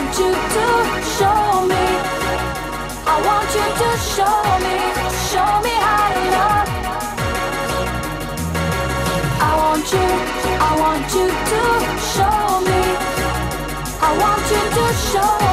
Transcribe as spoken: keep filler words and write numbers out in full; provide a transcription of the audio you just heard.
want you to show me. I want you to show me, show me how to love. I want you, I want you to show me. I want you to show me.